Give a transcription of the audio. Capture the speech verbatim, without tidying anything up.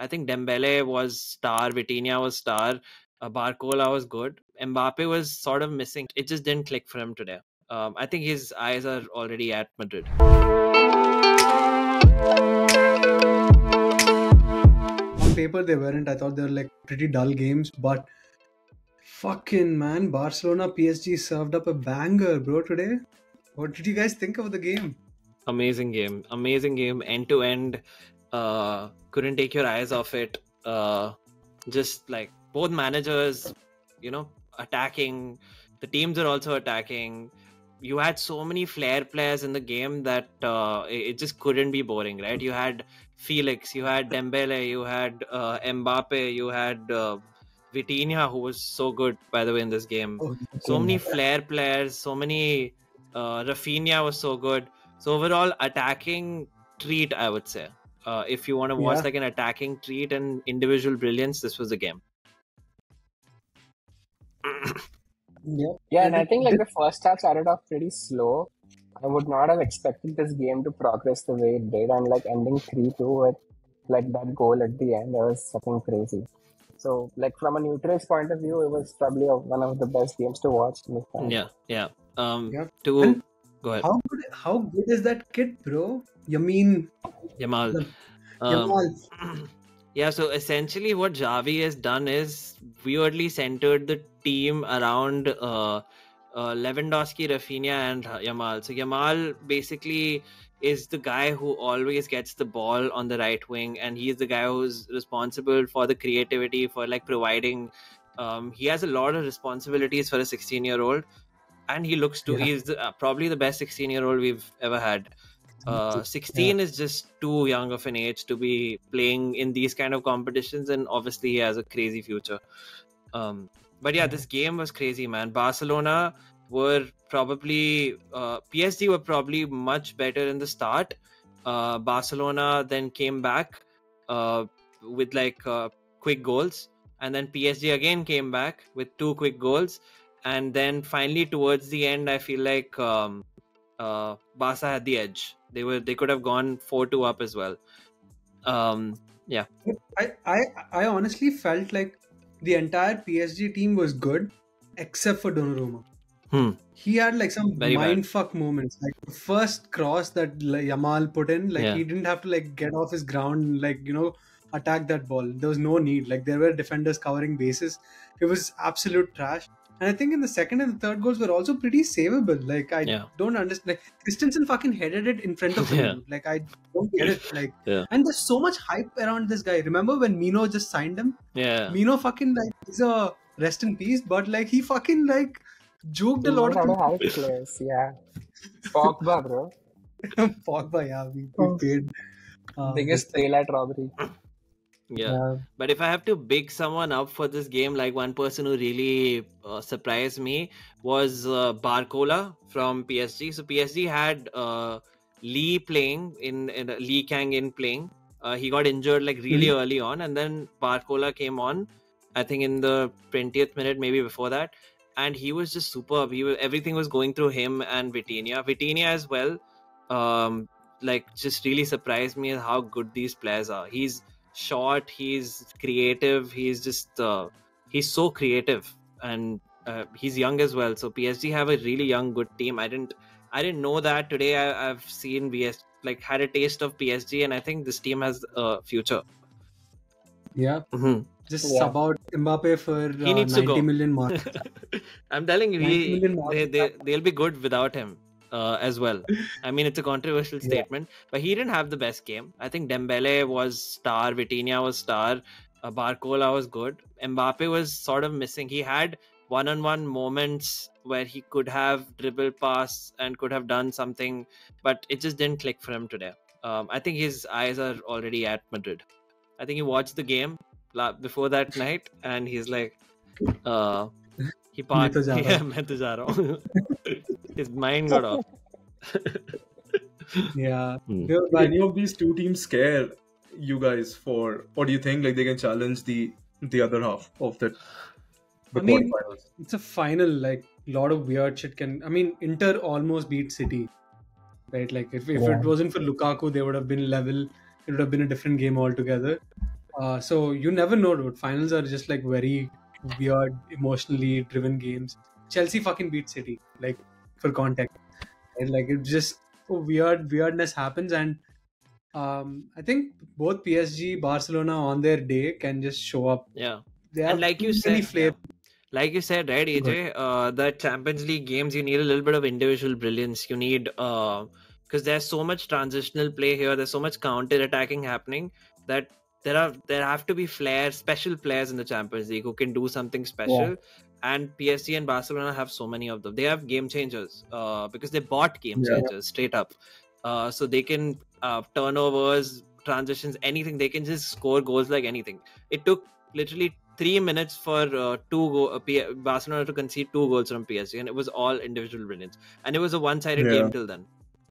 I think Dembélé was star, Vitinha was star, uh, Barcola was good. Mbappe was sort of missing. It just didn't click for him today. Um, I think his eyes are already at Madrid. On paper, they weren't. I thought they were like pretty dull games, but fucking man, Barcelona P S G served up a banger, bro, today. What did you guys think of the game? Amazing game. Amazing game. End to end. Uh, couldn't take your eyes off it. Uh, just like both managers, you know, attacking. The teams are also attacking. You had so many flair players in the game that uh, it just couldn't be boring, right? You had Felix, you had Dembele, you had uh, Mbappe, you had uh, Vitinha, who was so good, by the way, in this game. Oh, so many flair players, so many... Uh, Rafinha was so good. So overall, attacking treat, I would say. Uh, if you want to watch yeah. like an attacking treat and individual brilliance, this was the game. Yeah. yeah, and I think like the first half started off pretty slow. I would not have expected this game to progress the way it did, and like ending three two with like that goal at the end, that was something crazy. So like from a neutral's point of view, it was probably a, one of the best games to watch in this time. Yeah, yeah. Um, yeah. To go ahead. How good, how good is that kid, bro? You mean Yamal? The, um, Yamal. Yeah, so essentially what Javi has done is weirdly centered the team around uh, uh, Lewandowski, Rafinha and Yamal. So Yamal basically is the guy who always gets the ball on the right wing, and he's the guy who's responsible for the creativity, for like providing. Um, he has a lot of responsibilities for a sixteen-year-old, and he looks to yeah. he's the, uh, probably the best sixteen-year-old we've ever had. Uh, sixteen yeah. is just too young of an age to be playing in these kind of competitions, and obviously he has a crazy future. Um, but yeah, this game was crazy, man. Barcelona were probably uh, P S G were probably much better in the start. Uh, Barcelona then came back uh, with like uh, quick goals, and then P S G again came back with two quick goals, and then finally towards the end, I feel like um, uh, Barca had the edge. They were they could have gone four two up as well. Um, yeah, I, I I honestly felt like the entire P S G team was good except for Donnarumma. Hmm. He had like some Very mindfuck bad. moments. Like the first cross that like, Yamal put in, like yeah. he didn't have to like get off his ground and like, you know, attack that ball. There was no need. Like there were defenders covering bases. It was absolute trash. And I think in the second and the third goals were also pretty savable. Like I yeah. don't understand. Like Christensen fucking headed it in front of him. Yeah. Like I don't get it. Like yeah. and there's so much hype around this guy. Remember when Mino just signed him? Yeah. Mino fucking like he's a rest in peace, but like he fucking like joked a lot of hype players. Yeah. Pogba, bro. Pogba, yeah. We, we paid. Um, Biggest daylight robbery. Yeah. yeah, but if I have to big someone up for this game, like one person who really uh, surprised me was uh, Barcola from P S G. So P S G had uh, Lee playing, in, in uh, Lee Kang in playing. Uh, he got injured like really mm-hmm. early on, and then Barcola came on, I think in the twentieth minute, maybe before that. And he was just superb. He was, everything was going through him and Vitinha. Vitinha as well, um, like just really surprised me how good these players are. He's short, he's creative, he's just uh, he's so creative, and uh, he's young as well. So P S G have a really young good team. I didn't I didn't know that. Today I, I've seen P S G, like had a taste of P S G, and I think this team has a future. Yeah. Mm-hmm. Just yeah. about Mbappe for uh, he needs ninety million mark. I'm telling you, he, they, they, they'll be good without him uh, as well. I mean, it's a controversial statement, yeah. but he didn't have the best game. I think Dembele was star, Vitinha was star, uh, Barcola was good. Mbappe was sort of missing. He had one-on-one moments where he could have dribbled pass and could have done something, but it just didn't click for him today. Um, I think his eyes are already at Madrid. I think he watched the game before that night, and he's like, uh, he parked. His mind got off. Yeah. Mm. Do any of these two teams scare you guys for, or do you think like they can challenge the the other half of the? the I mean, it's a final. Like a lot of weird shit can. I mean, Inter almost beat City, right? Like if if yeah. it wasn't for Lukaku, they would have been level. It would have been a different game altogether. Uh, so you never know, dude. Finals are just like very weird, emotionally driven games. Chelsea fucking beat City, like, for context. And, like, it just weird weirdness happens, and um, I think both P S G, Barcelona on their day can just show up. Yeah, they and like you said, yeah. like you said, right, A J? Uh, the Champions League games, you need a little bit of individual brilliance. You need uh, because there's so much transitional play here. There's so much counter attacking happening that. There are there have to be flair, special players in the Champions League who can do something special. Yeah. And P S G and Barcelona have so many of them. They have game changers uh, because they bought game yeah. changers straight up. Uh, so they can uh, turnovers, transitions, anything. They can just score goals like anything. It took literally three minutes for uh, two go- uh, P- Barcelona to concede two goals from P S G. And it was all individual brilliance. And it was a one-sided yeah. game till then.